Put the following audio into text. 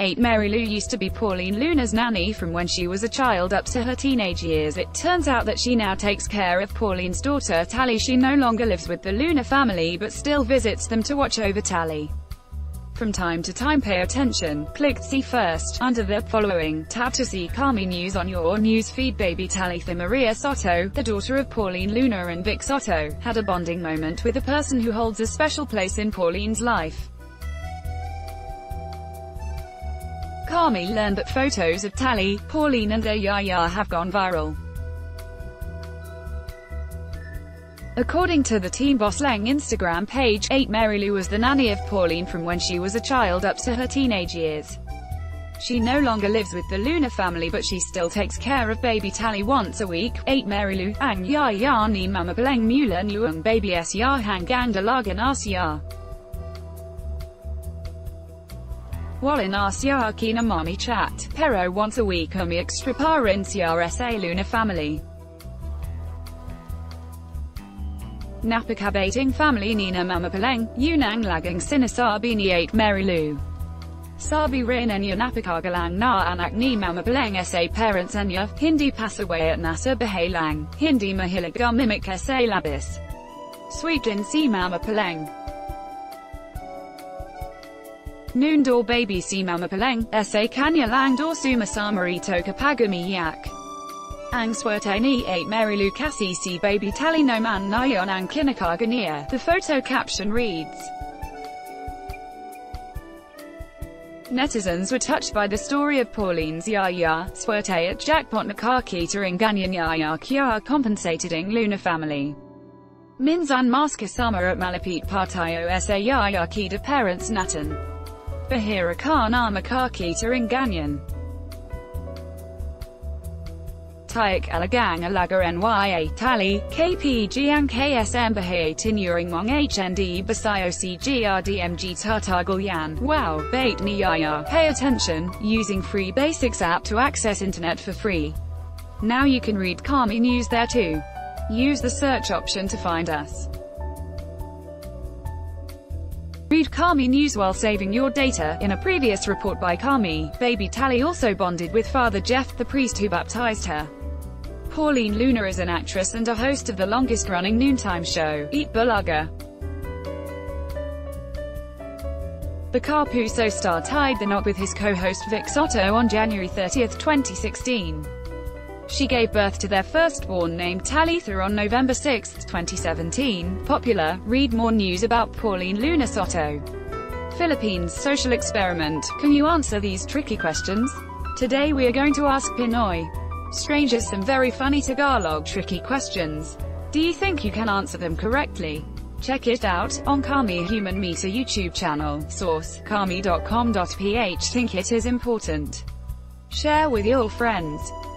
8. Marylou used to be Pauleen Luna's nanny from when she was a child up to her teenage years. It turns out that she now takes care of Pauleen's daughter Tally. She no longer lives with the Luna family but still visits them to watch over Tally. From time to time pay attention, click see first, under the following tab to see Kami News on your news feed. Baby Talitha Maria Sotto, the daughter of Pauleen Luna and Vic Sotto, had a bonding moment with a person who holds a special place in Pauleen's life. Kami learned that photos of Tally, Pauleen and their yaya have gone viral. According to the Team Boss Lang Instagram page, 8. Marylou was the nanny of Pauleen from when she was a child up to her teenage years. She no longer lives with the Luna family but she still takes care of baby Tally once a week. 8. Marylou, ang yaya ni Mama Bleng Mula Nuang baby syah hanggang dalagan asyah. While in RCR Kina Mami Chat, Pero once a week Umi Extraparin CRSA Luna Family. Napakabating Family Nina Mama Paleng, Unang Lagang Sinasabi ni 8. Marylou Sabi Rin Enya Napakagalang Na Anak Ni Mama Paleng SA Parents Enya, Hindi Pasaway At Nasa Bahalang, Hindi Mahilaga Mimic SA Labis. Sweetin Si Mama Paleng Noondor baby si Mama Paleng, sa kanya lang dor sumasamarito kapag umiyak. Ang swerte ni 8. Marylou kasi si baby Tally no man nayon ang kinakagania. The photo caption reads. Netizens were touched by the story of Pauleen's yaya, swerte at jackpot nakakita ng ganyan yaya kaya compensated ng Luna family. Minsan mas kasama at malapit partayo sa yaya kida parents natin. Bahira Khan Amakakita in Ganyan Tayak Alagang Alaga NYA Tally, KPG and KSM Bahia Tinuring Wang HND Basayo CGRDMG Tartagal Yan. Wow, Bait Niyaya. Pay attention, using Free Basics app to access internet for free. Now you can read Kami News there too. Use the search option to find us. Read Kami News while saving your data. In a previous report by Kami, baby Tally also bonded with Father Jeff, the priest who baptized her. Pauleen Luna is an actress and a host of the longest-running noontime show, Eat Bulaga. The Kapuso star tied the knot with his co-host Vic Sotto on January 30, 2016. She gave birth to their firstborn named Talitha on November 6, 2017. Popular, read more news about Pauleen Luna Sotto. Philippines social experiment, can you answer these tricky questions? Today we are going to ask Pinoy strangers some very funny Tagalog tricky questions. Do you think you can answer them correctly? Check it out, on Kami Human Meter YouTube channel, source, kami.com.ph. Think it is important. Share with your friends.